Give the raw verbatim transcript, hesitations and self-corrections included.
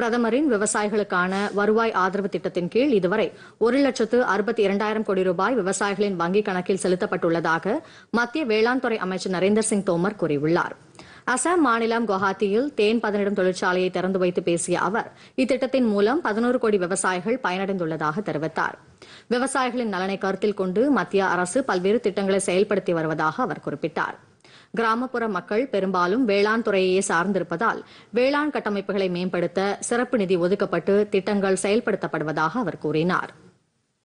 பிரதமரின் விவசாயிகளுக்கான வருவாய் ஆதரவு திட்டத்தின் கீழ் இதுவரை ஒரு லட்சத்து அறுபத்தி இரண்டாயிரம் கோடி ரூபாய் விவசாயிகளின் வங்கிக் கணக்கில் செலுத்தப்பட்டுள்ளதாக மத்திய வேளாண் துறை அமைச்சர் நரேந்திர சிங் தோமர் கூறியுள்ளார். அசாம் மாநிலம் குவஹாத்தியில் தேன் பதனிடும் தொழிற்சாலையை திறந்து வைத்து பேசிய அவர் இத்திட்டத்தின் மூலம் பதினோரு கோடி விவசாயிகள் பயனடைந்துள்ளதாக தெரிவித்தார். விவசாயிகளின் நலனை கருத்தில் கொண்டு மத்திய அரசு பல்வேறு திட்டங்களை செயல்படுத்தி வருவதாக அவர் குறிப்பிட்டார். கிராமப்புற மக்கள் பெரும்பாலும் வேளாண் துறையையே சார்ந்திருப்பதால் வேளாண் கட்டமைப்புகளை மேம்படுத்த சிறப்பு நிதி ஒதுக்கப்பட்டு திட்டங்கள் செயல்படுத்தப்படுவதாக அவர் கூறினார்.